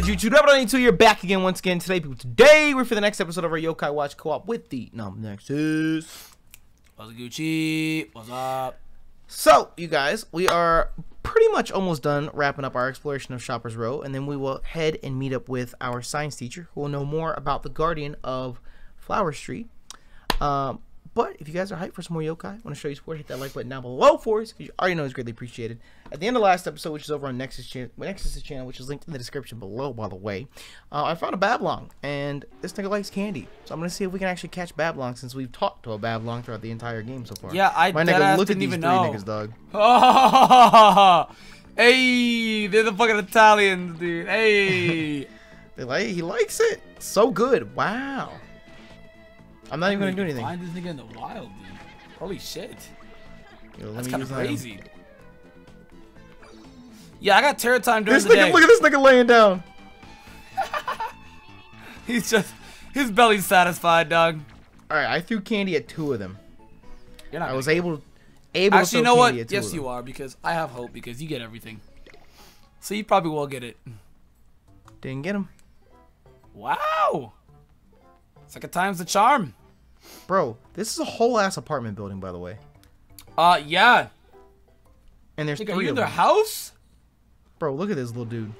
good, YouTube? Babylon, you're back again once again today, people. Today we're for the next episode of our Yo-Kai Watch co-op with the Nexus. What's up, Gucci? What's up? So, you guys, we are pretty much almost done wrapping up our exploration of Shoppers Row, and then we will head and meet up with our science teacher, who will know more about the guardian of Flower Street. But if you guys are hyped for some more yokai, want to show you support, hit that like button down below for us, because you already know it's greatly appreciated. At the end of last episode, which is over on Nexus's channel, which is linked in the description below, by the way, I found a Babylon, and this nigga likes candy. So I'm going to see if we can actually catch Babylon, since we've talked to a Babylon throughout the entire game so far. Yeah, I didn't even know. My nigga, look at these three niggas, dog. Oh, hey, they're the fucking Italians, dude. Hey. He likes it. So good. Wow. I'm not even gonna do anything. Find this nigga in the wild, dude. Holy shit. Yo, that's kind of crazy. Yeah, I got terror time during the day. Look at this nigga laying down. He's just, his belly's satisfied, dog. All right, I threw candy at two of them. You're not. I was able actually, to throw candy at two of them. Actually, you know what? Yes, you are, because I have hope, because you get everything. So you probably will get it. Didn't get him. Wow. Second time's the charm. Bro, this is a whole ass apartment building, by the way. Yeah. And there's three of them. Are you in their house? Bro, look at this little dude.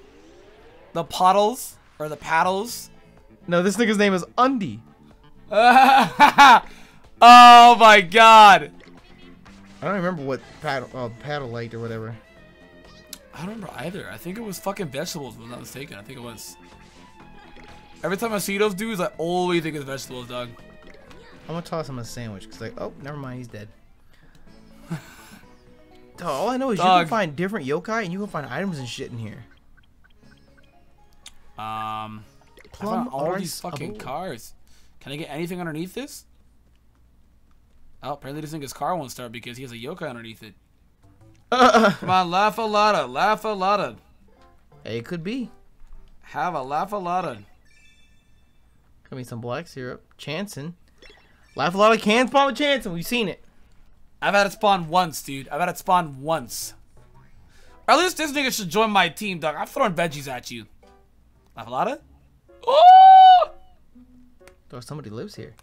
The Pottles? Or the Paddles? No, this nigga's name is Undy. Oh my god. I don't remember what paddle liked or whatever. I don't remember either. I think it was fucking vegetables, if I'm not mistaken. I think it was. Every time I see those dudes, I always think it's vegetables, dog. I'm gonna toss him a sandwich, cause like, oh, never mind, he's dead. Dog, all I know is you can find different yokai and you can find items and shit in here. I found all these fucking cars. Can I get anything underneath this? Oh, apparently this nigga's car won't start because he has a yokai underneath it. Come on, Laugh-a-lotta, Laugh-a-lotta. Hey, it could be. Have a Laugh-a-lotta. Give me some black syrup. Chansin. Laugh-a-lotta can spawn with Chansin. We've seen it. I've had it spawn once, dude. I've had it spawn once. Or at least this nigga should join my team, dog. I've thrown veggies at you. Laugh-a-lotta? Oh! Dog, somebody lives here.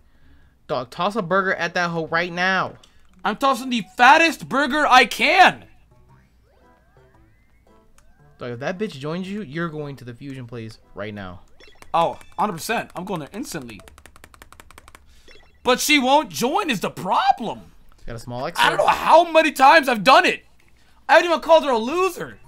Dog, toss a burger at that hoe right now. I'm tossing the fattest burger I can. Dog, if that bitch joins you, you're going to the fusion place right now. Oh, 100%. I'm going there instantly. But she won't join is the problem. Got a small X. I don't know how many times I've done it. I haven't even called her a loser.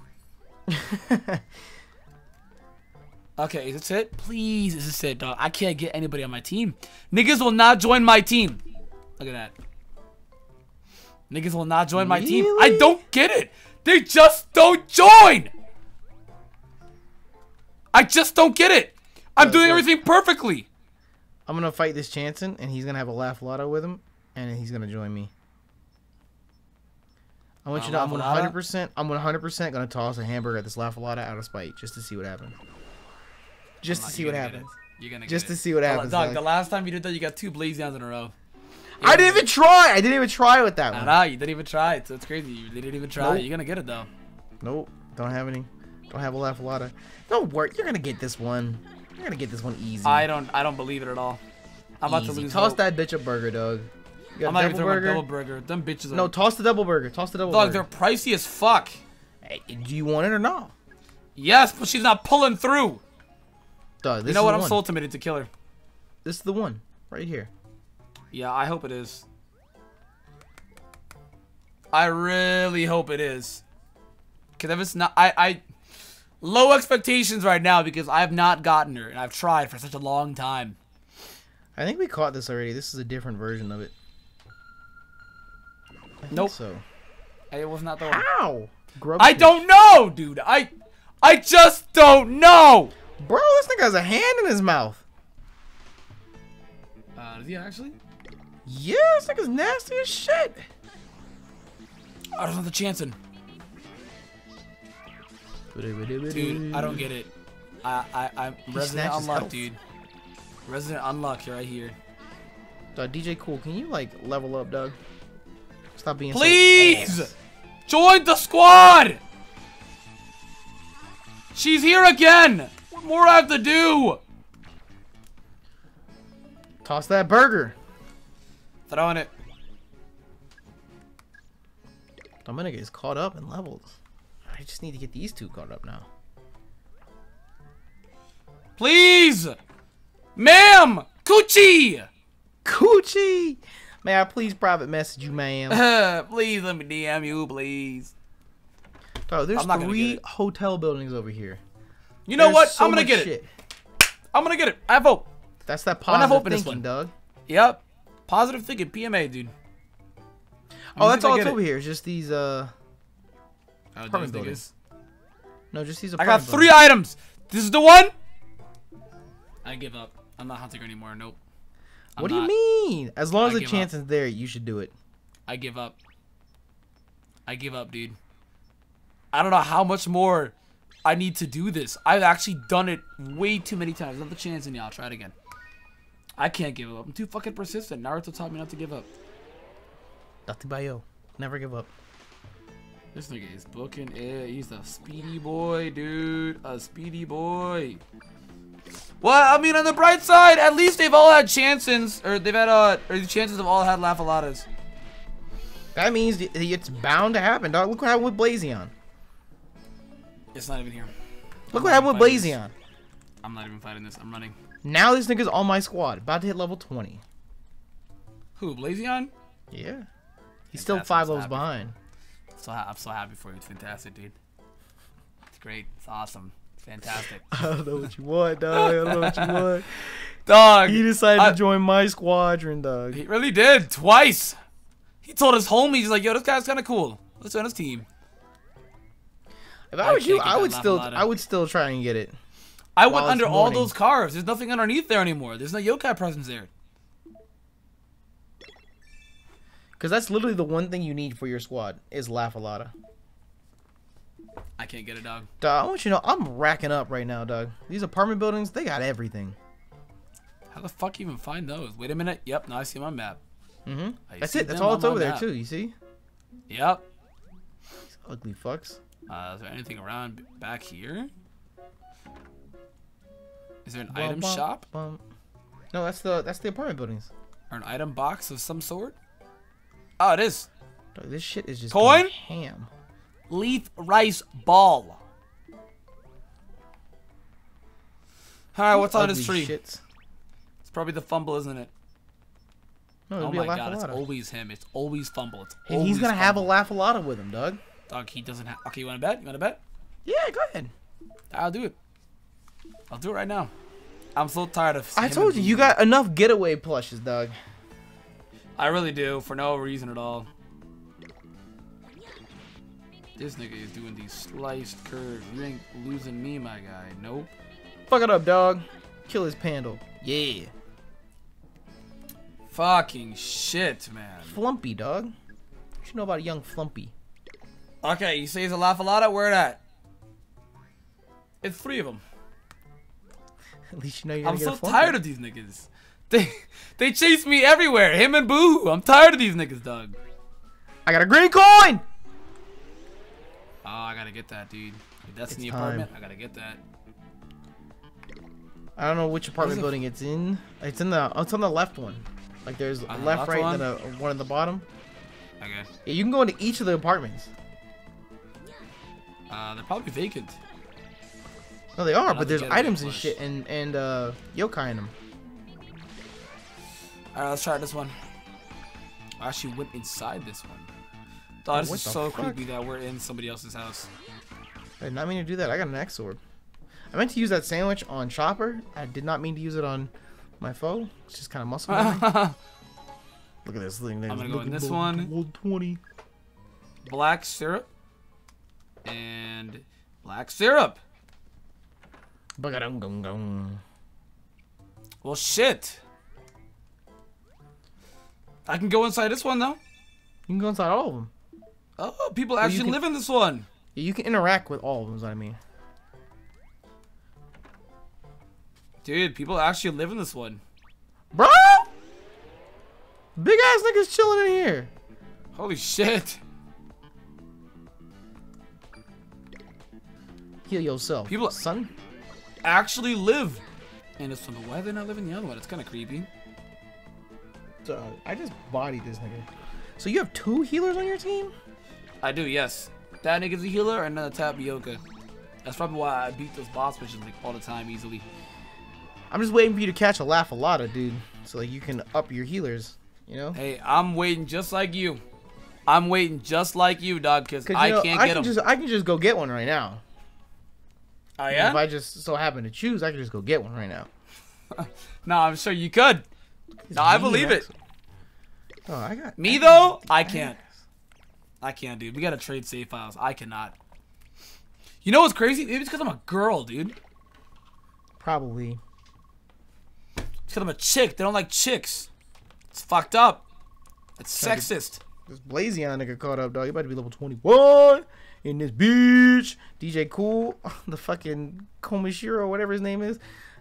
Okay, is this it? Please, is this it, dog? I can't get anybody on my team. Niggas will not join my team. Look at that. Niggas will not join my team. I don't get it. They just don't join. I just don't get it. I'm doing everything perfectly. I'm going to fight this Chansin, and he's going to have a Laugh-a-lotta with him, and he's going to join me. I want you to know I'm 100% going to toss a hamburger at this Laugh-a-lotta out of spite, just to see what happens. Just to see what happens. Just to see what happens. Dog, the last time you did that, you got two Blazions in a row. Yeah. I didn't even try. I didn't even try with that one. Nah, you didn't even try it, so it's crazy. You didn't even try it. You're going to get it, though. Nope. Don't have any. Don't have a Laugh-a-lotta. Don't worry. You're going to get this one. You're gonna get this one easy. I don't believe it at all. I'm about to lose. Toss that bitch a burger, dog. I'm not even throwing a double burger. Them bitches. No, toss the double burger. Toss the double burger. Dog, they're pricey as fuck. Hey, do you want it or not? Yes, but she's not pulling through. Dog, this you know what? I'm so ultimated to kill her. This is the one right here. Yeah, I hope it is. I really hope it is. Cause if it's not, I low expectations right now because I've not gotten her and I've tried for such a long time. I think we caught this already. This is a different version of it. Nope. So it was not the one. How? I don't know, dude. I just don't know. Bro, this thing has a hand in his mouth. Does he actually? Yeah, this thing is nasty as shit. I don't have the Chansin. Dude, I don't get it. I'm resident unlock, dude. Resident unlock right here. Dog, DJ Cool, can you like level up, dog? Stop being. Please, join the squad. She's here again. What more do I have to do? Toss that burger. Throwing it. Dominic is caught up in levels. I just need to get these two caught up now. Please! Ma'am! Coochie! Coochie! May I please private message you, ma'am? Please let me DM you, please. Oh, there's 3 hotel buildings over here. You know what? I'm gonna get it. I'm gonna get it. I have hope. That's that positive thinking, Doug. Yep. Positive thinking, PMA, dude. Oh, that's all that's over here. It's just these, apartment buildings. No, just these apartment buildings. I got 3 items. This is the one? I give up. I'm not hunting anymore. Nope. What do you mean? As long as the chance is there, you should do it. I give up. I give up, dude. I don't know how much more I need to do this. I've actually done it way too many times. Another chance in y'all. Try it again. I can't give up. I'm too fucking persistent. Naruto taught me not to give up. Dr. Bayo. Never give up. This nigga is booking it. He's a speedy boy, dude. A speedy boy. Well, I mean, on the bright side, at least they've all had Chansins, or they've had, or the Chansins have all had Laugh-a-lottas. That means it's bound to happen, dog. Look what happened with Blazion. It's not even here. Look what happened with Blazion. I'm not even fighting this. I'm running. Now this nigga's on my squad. About to hit level 20. Who, Blazion? Yeah. He's still 5 levels behind. So I'm so happy for you. It's fantastic, dude. It's great. It's awesome. Fantastic. I don't know what you want, dog. I don't know what you want. Dog. He decided to join my squadron, dog. He really did. Twice. He told his homies, he's like, yo, this guy's kind of cool. Let's join his team. If I was you, I would still try and get it. I went under all those cars. There's nothing underneath there anymore. There's no yokai presence there. Because that's literally the one thing you need for your squad is Laugh-a-lotta. I can't get a dog. Dog, I want you to know I'm racking up right now, dog. These apartment buildings, they got everything. How the fuck you even find those? Wait a minute. Yep, now I see my map. Mm-hmm. That's it. That's all that's over there too. You see? Yep. These ugly fucks. Is there anything around back here? Is there an item shop? No, that's the apartment buildings. Or an item box of some sort? Oh, it is. Dog, this shit is just coin ham. Leaf rice ball. Alright, what's on his tree? Shits. It's probably the fumble, isn't it? No, oh my god, it's always him. It's always fumble. It's always he's gonna have a Laugh-a-lotta with him, Doug. Dog, he doesn't have. Okay, you wanna bet? You wanna bet? Yeah, go ahead. I'll do it. I'll do it right now. I'm so tired of. I told you, you got enough getaway plushes, Doug. I really do, for no reason at all. This nigga is doing these sliced curves. You ain't losing me, my guy. Nope. Fuck it up, dog. Kill his Pandle. Yeah. Fucking shit, man. Flumpy, dog. What you know about a young Flumpy? Okay, you say he's a Laugh-a-lotta? Where it at? It's 3 of them. At least you know you're gonna get a Flumpy. I'm so tired of these niggas. They chase me everywhere. Him and Boo-hoo. I'm tired of these niggas, dog. I got a green coin! Oh, I gotta get that, dude. If that's in the apartment, I gotta get that. I don't know which apartment building it's in. It's on the left one. Like there's a left, right, and then one at the bottom. Okay. Yeah, you can go into each of the apartments. They're probably vacant. No, they are, but there's items and shit and yokai in them. All right, let's try this one. I actually went inside this one. Oh, this is so creepy that we're in somebody else's house. I did not mean to do that. I got an X sword. I meant to use that sandwich on Chopper. I did not mean to use it on my foe. It's just kind of muscle. Look at this thing. I'm gonna go in this one. World 20. Black syrup and black syrup. Well, shit. I can go inside this one though. You can go inside all of them. Oh, people actually live in this one. You can interact with all of them, is what I mean. Dude, people actually live in this one. Bro! Big ass niggas chilling in here. Holy shit. Heal yourself, people, son. actually live. And it's from the why are they not living the other one? It's kind of creepy. So I just bodied this nigga. So you have two healers on your team? I do, yes. That nigga's a healer and another tapioca. That's probably why I beat those boss missions like all the time easily. I'm just waiting for you to catch a Laugh-a-lotta, dude. So like you can up your healers, you know? Hey, I'm waiting just like you. I'm waiting just like you, dog, because I can't get them. I can just go get one right now. Oh, yeah? If I just so happen to choose, I can just go get one right now. No, I'm sure you could. No, I believe it. Oh, I got me though. I can't. I can't, dude. We gotta trade save files. I cannot. You know what's crazy? Maybe it's because I'm a girl, dude. Probably. It's because I'm a chick. They don't like chicks. It's fucked up. It's sexist. This Blazion nigga caught up, dog. You about to be level 21 in this bitch. DJ Cool, the fucking Komishiro, whatever his name is,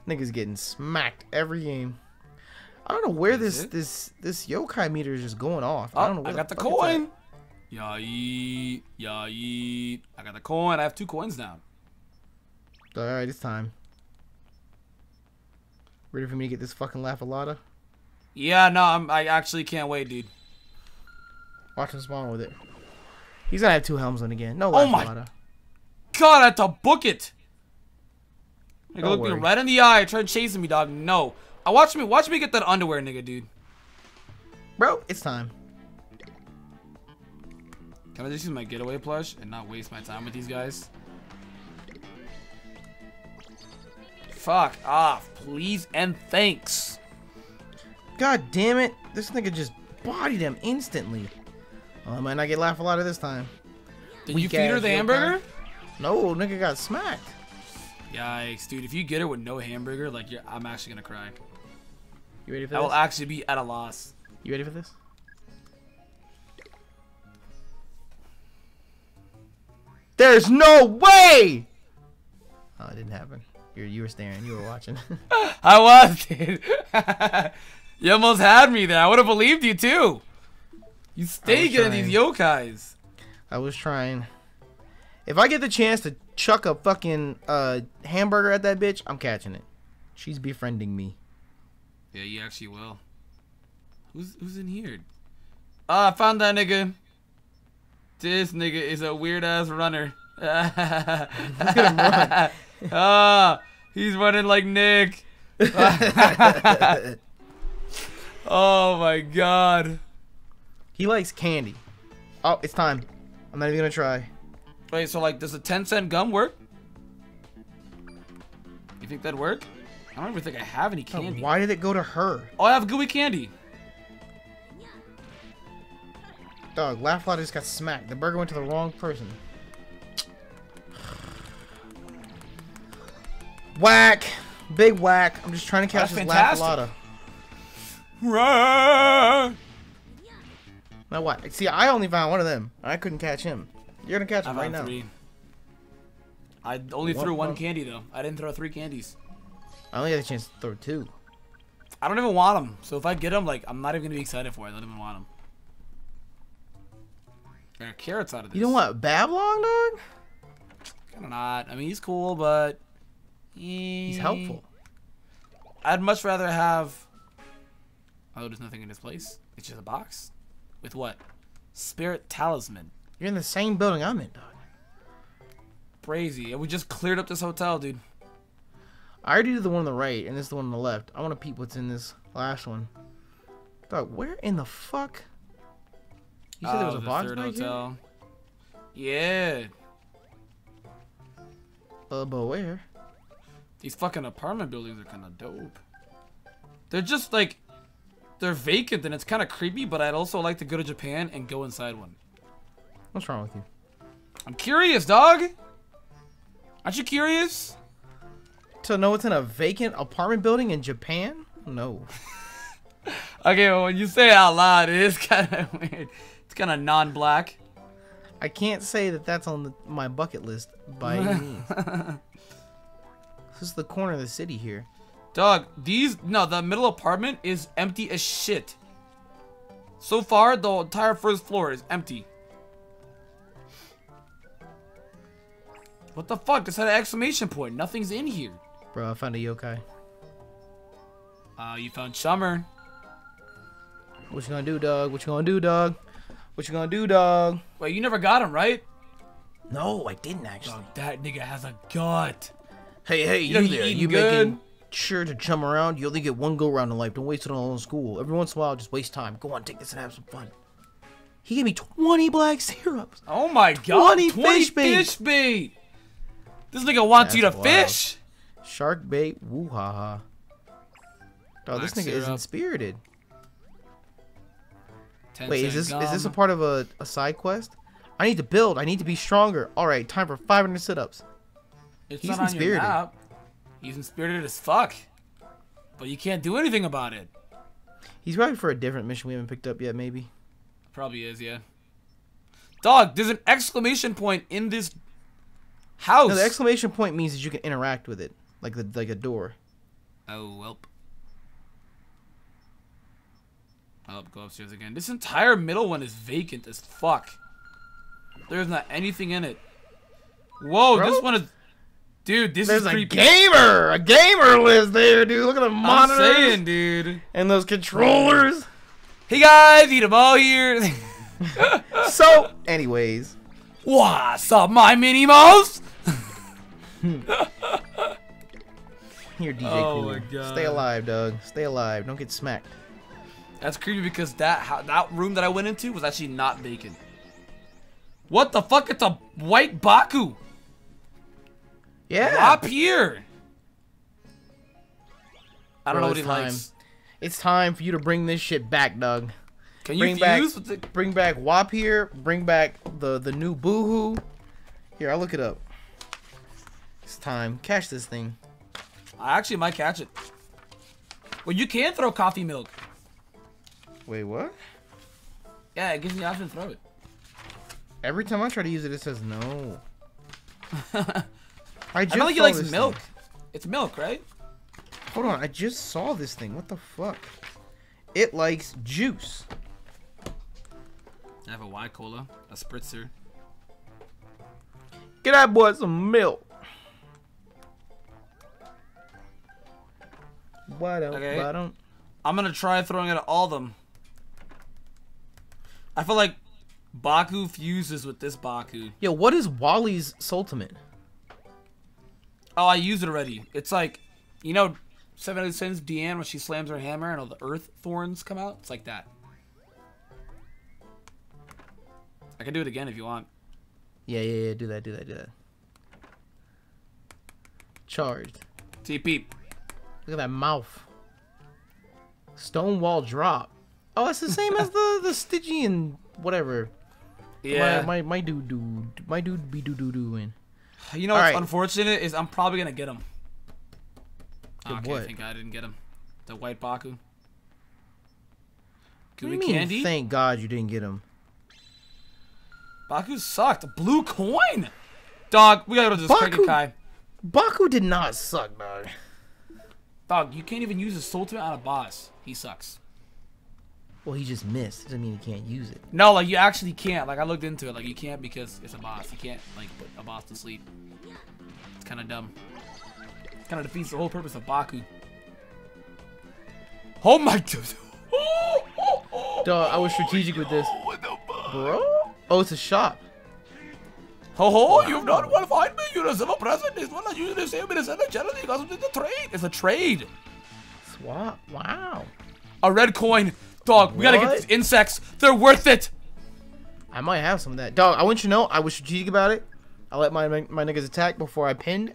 nigga's getting smacked every game. I don't know where this yokai meter is just going off. Oh, I don't know. I got the coin. Yay, yay! I got the coin. I have 2 coins now. All right, it's time. Ready for me to get this fucking Laugh-a-lotta? Yeah, no, I actually can't wait, dude. Watch him spawn with it. He's gonna have 2 helms on again. No Laugh-a-lotta. Oh my god, I have to book it. I go look me right in the eye. Try chasing me, dog. No. Watch me get that underwear, nigga, dude. Bro, it's time. Can I just use my getaway plush and not waste my time with these guys? Fuck off, please and thanks. God damn it. This nigga just bodied him instantly. Oh, I might not get Laugh-a-lotta this time. Did you feed her the hamburger? No, nigga got smacked. Yikes, dude. If you get her with no hamburger, like, I'm actually gonna cry. You ready for this? I will actually be at a loss. You ready for this? There's no way! Oh, it didn't happen. You were staring. You were watching. I was, dude. You almost had me there. I would have believed you, too. You stay getting these yokais. I was trying. If I get the chance to chuck a fucking hamburger at that bitch, I'm catching it. She's befriending me. Yeah, you actually will. Who's in here? Ah, I found that nigga. This nigga is a weird ass runner. Look at him run. Ah, he's running like Nick. Oh my god. He likes candy. Oh, it's time. I'm not even gonna try. Wait, so like, does a 10-cent gum work? You think that'd work? I don't even think I have any candy. Oh, why did it go to her? Oh, I have gooey candy. Dog, Laugh-a-lotta just got smacked. The burger went to the wrong person. Whack. Big whack. I'm just trying to catch this Laugh-a-lotta. Now what? See, I only found one of them. I couldn't catch him. You're gonna catch him right now. I only threw one candy though. I didn't throw 3 candies. I only had a chance to throw 2. I don't even want them. So if I get them, like, I'm not even gonna be excited for it. I don't even want them. There are carrots out of this. You know what? Babylon, dog? Kinda not. I mean, he's cool, but he's helpful. I'd much rather have. Oh, there's nothing in this place. It's just a box. With what? Spirit talisman. You're in the same building I'm in, dog. Crazy. We just cleared up this hotel, dude. I already did the one on the right, and this is the one on the left. I want to peep what's in this last one. Dog, where in the fuck? You said there was a box back hotel. Here? Yeah. But where? These fucking apartment buildings are kind of dope. They're just like, they're vacant, and it's kind of creepy, but I'd also like to go to Japan and go inside one. What's wrong with you? I'm curious, dog. Aren't you curious? To know it's in a vacant apartment building in Japan? No. Okay, well, when you say it out loud, it is kind of weird. It's kind of non-black. I can't say that that's on my bucket list by any means. This is the corner of the city here. Dog, the middle apartment is empty as shit. So far, the entire first floor is empty. What the fuck? This had an exclamation point. Nothing's in here. Bro, I found a yokai. You found Summer. What you gonna do, dog? What you gonna do, dog? What you gonna do, dog? Wait, you never got him, right? No, I didn't actually. Dog, that nigga has a gut. Hey, hey, you making sure to chum around? You only get one go round in life. Don't waste it all in school. Every once in a while, just waste time. Go on, take this and have some fun. He gave me 20 black syrups. Oh my god, 20 fish bait. This nigga wants you to fish. Shark bait, woo ha ha. Dog, this nigga isn't spirited. Wait, is this a part of a side quest? I need to build. I need to be stronger. All right, time for 500 sit-ups. It's not on your map. He's inspirited as fuck, but you can't do anything about it. He's probably for a different mission we haven't picked up yet, maybe. Probably is, yeah. Dog, there's an exclamation point in this house. No, the exclamation point means that you can interact with it, like the like a door. Oh, well. I'll go upstairs again. This entire middle one is vacant as fuck. There's not anything in it. Whoa, bro? This one is... Dude, this is creepy. There's a gamer! A gamer lives there, dude. Look at the monitors. I'm saying, dude. And those controllers. Hey, guys. Eat them all here. So, anyways. What's up, my Minnie Mouse? Here, DJ Cooler. My God. Stay alive, Doug. Stay alive. Don't get smacked. That's creepy because that room that I went into was actually not vacant. What the fuck? It's a white Baku. Yeah. Waphere. I don't know what he likes. It's time for you to bring this shit back, Doug. Can you fuse? Bring back Waphere. Bring back the new Boo-hoo. Here, I'll look it up. It's time. Catch this thing. I actually might catch it. Well, you can throw coffee milk. Wait, what? Yeah, it gives me the option to throw it. Every time I try to use it, it says no. I don't think he likes milk. It's milk, right? Hold on, I just saw this thing. What the fuck? It likes juice. I have a Y cola, a spritzer. Get that boy some milk. Why don't? I'm gonna try throwing it at all of them. I feel like Baku fuses with this Baku. Yo, what is Wally's Sultimate? Oh, I used it already. It's like, you know, 7 Sins Deanne when she slams her hammer and all the earth thorns come out? It's like that. I can do it again if you want. Yeah, do that. Charged. TP. Look at that mouth. Stonewall drop. Oh, it's the same as the Stygian whatever. Yeah. My dude be doo-doo-dooing. You know what's unfortunate is I'm probably gonna get him. Oh, okay, I think I didn't get him. The white Baku. Gooey candy. Thank God you didn't get him. Baku sucked. Blue coin. Dog, we gotta go to this cricket guy. Baku did not suck, dog. Dog, you can't even use his Sultimate on a boss. He sucks. Well, he just missed. Doesn't mean he can't use it. No, like, you actually can't. Like, I looked into it. Like, you can't because it's a boss. You can't, like, put a boss to sleep. It's kind of dumb. It kind of defeats the whole purpose of Baku. Oh, my God. Dog, I was strategic with this. Bro? Oh, it's a shop. Ho-ho, you don't want to find me. You deserve a present. This one I usually the same in a charity because it's a trade. It's a trade. Swap. Wow. A red coin. Dog, we gotta get these insects. They're worth it. I might have some of that. Dog, I want you to know I was strategic about it. I let my niggas attack before I pinned.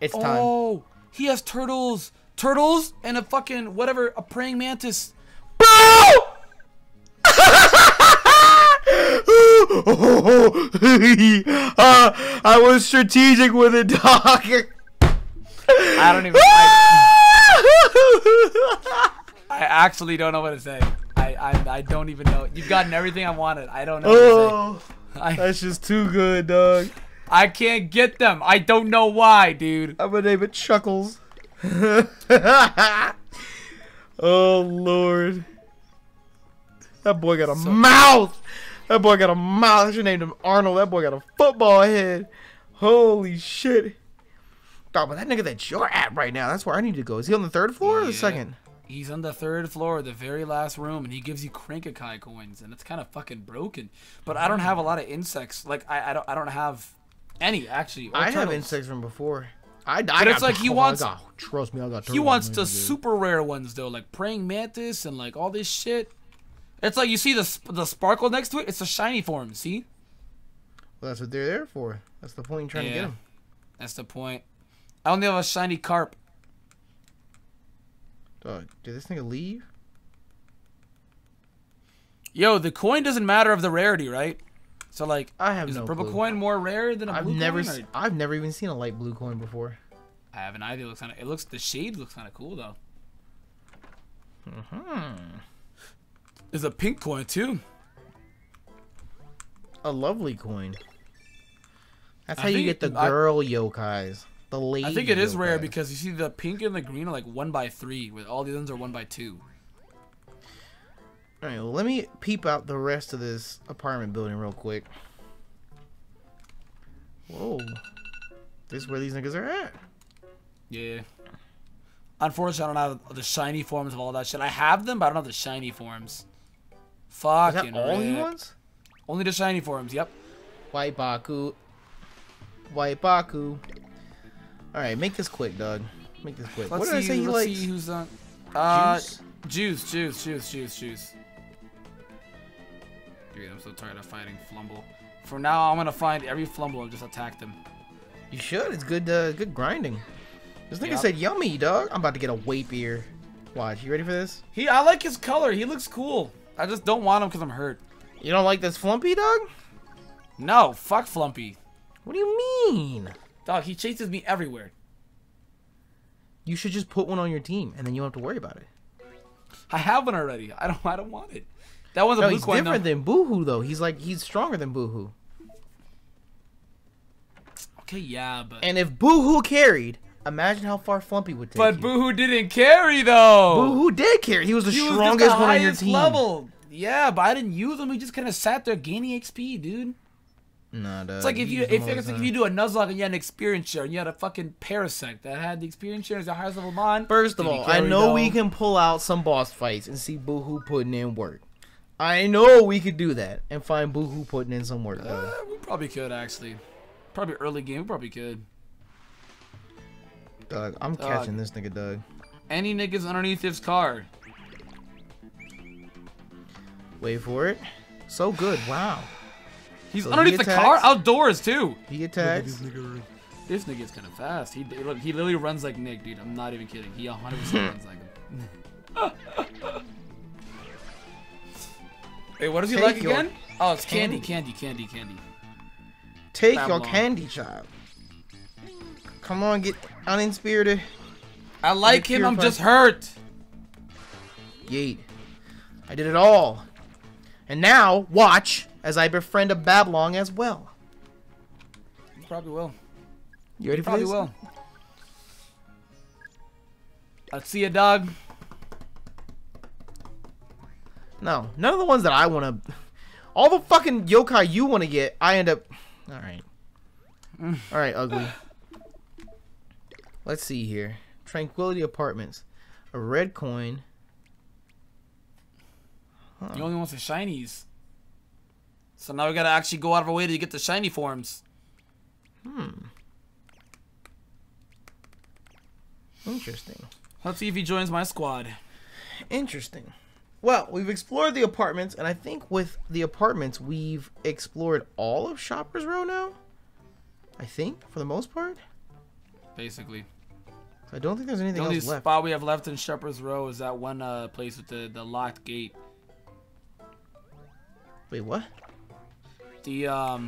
It's time. Oh, he has turtles. Turtles and a fucking whatever, a praying mantis. Boo! I was strategic with it, dog. I don't even. I actually don't know what to say. I don't even know. You've gotten everything I wanted. I don't know what to say. That's just too good, dog. I can't get them. I don't know why, dude. I'm gonna name it Chuckles. Oh, Lord. That boy got a mouth. That boy got a mouth. I should name him Arnold. That boy got a football head. Holy shit. Oh, but that nigga that you're at right now, that's where I need to go. Is he on the third floor or the second? He's on the third floor, the very last room, and he gives you Krankakai coins, and it's kind of fucking broken. But I don't have a lot of insects. Like, I don't have any, actually. I have insects from before. But it's like he wants... Trust me, I got turtles. He wants the super rare ones, though, like Praying Mantis and, like, all this shit. It's like you see the sparkle next to it? It's a shiny form, see? Well, that's what they're there for. That's the point trying to get them. That's the point. I only have a shiny carp. Dog, did this nigga leave? Yo, the coin doesn't matter of the rarity, right? So like, I have no clue. Is a purple coin more rare than a blue coin? I've never even seen a light blue coin before. I haven't either. It looks kind of. It looks. The shade looks kind of cool though. There's a pink coin too. A lovely coin. That's how you get the girl yokais. The lady I think it is rare because you see the pink and the green are like 1 by 3, with all the others are 1 by 2. All right, well, let me peep out the rest of this apartment building real quick. Whoa, this is where these niggas are at. Yeah. Unfortunately, I don't have the shiny forms of all that shit. I have them, but I don't have the shiny forms. Fucking. Is that all he wants? Only the shiny forms. Yep. White Baku. White Baku. All right, make this quick, dog. Make this quick. Let's what did I say he likes? See who's on. Juice. Dude, I'm so tired of fighting Flumble. For now, I'm gonna find every Flumble and just attack them. You should. It's good. Good grinding. This nigga said yummy, dog. I'm about to get a Waphere. Watch. You ready for this? I like his color. He looks cool. I just don't want him because I'm hurt. You don't like this Flumpy, dog? No. Fuck Flumpy. What do you mean? Dog, he chases me everywhere. You should just put one on your team, and then you don't have to worry about it. I have one already. I don't want it. That was a blue coin. He's different than Boo-hoo, though. He's like stronger than Boo-hoo. Okay, yeah, but and if Boo-hoo carried, imagine how far Flumpy would take. But Boo-hoo didn't carry though. Boo-hoo did carry. He was the strongest one on your team. Level. Yeah, but I didn't use him. He just kind of sat there gaining XP, dude. Nah, it's like if you do a Nuzlocke and you had an experience share and you had a fucking Parasect that had the experience share as the highest level mon. First of all, I know we can pull out some boss fights and see Boo-hoo putting in work. I know we could do that and find Boo-hoo putting in some work. We probably could actually. Probably early game, we probably could. Doug, I'm catching this nigga, Doug. Any niggas underneath his car. Wait for it. So good. Wow. He's underneath the car, outdoors too. He attacks. This nigga's kind of fast. He literally runs like Nick, dude. I'm not even kidding. He 100% runs like him. Hey, what does he like again? Oh, it's candy. Take your candy, child. Come on, get uninspirited. I like him. I'm just hurt. Yeet. I did it all. And now, watch. As I befriend a Babylon as well. You probably will. You ready for this? You probably will. Let's see a dog. No, none of the ones that I want to... All the fucking yokai you want to get, I end up... Alright. Alright, ugly. Let's see here. Tranquility Apartments. A red coin. Huh. You only want the shinies. So now we gotta actually go out of our way to get the shiny forms. Interesting. Let's see if he joins my squad. Interesting. Well, we've explored the apartments, and I think with the apartments, we've explored all of Shoppers Row now? I think, for the most part? Basically. I don't think there's anything else left. The only spot we have left in Shoppers Row is that one place with the locked gate. Wait, what? The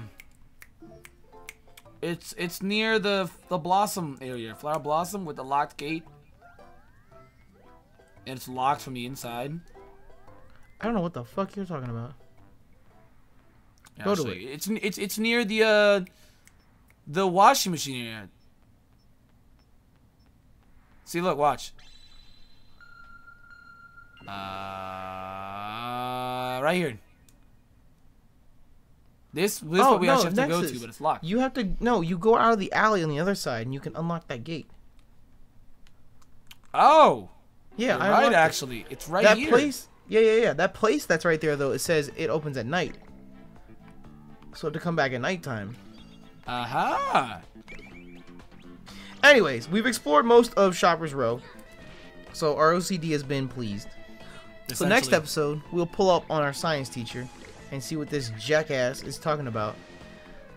it's near the blossom area, flower blossom with the locked gate, and it's locked from the inside. I don't know what the fuck you're talking about. Yeah, go to it. It's near the washing machine area. See, look, watch. Right here. This is what we actually have to go to, but it's locked. You have to... No, you go out of the alley on the other side, and you can unlock that gate. Oh! Yeah, I unlocked it. Actually. It's right here. That place... Yeah. That place that's right there, though, it says it opens at night. So I have to come back at nighttime. Aha! Anyways, we've explored most of Shoppers Row. So our OCD has been pleased. So next episode, we'll pull up on our science teacher and see what this jackass is talking about.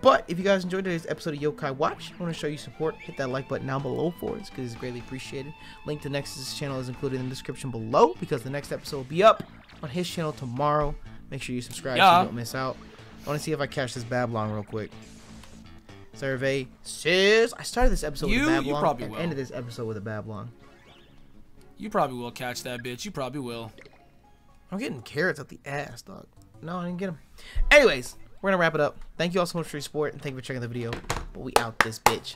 But if you guys enjoyed today's episode of Yo-Kai Watch, I want to show you support, hit that like button down below for us because it's greatly appreciated. Link to Nexus' channel is included in the description below because the next episode will be up on his channel tomorrow. Make sure you subscribe so you don't miss out. I want to see if I catch this Babylon real quick. Survey says I started this episode with a Babylon. You probably will. Ended this episode with a Babylon. You probably will catch that bitch. You probably will. I'm getting carrots up the ass, dog. No, I didn't get them. Anyways, we're gonna wrap it up. Thank you all so much for your support and thank you for checking the video. But we out this bitch.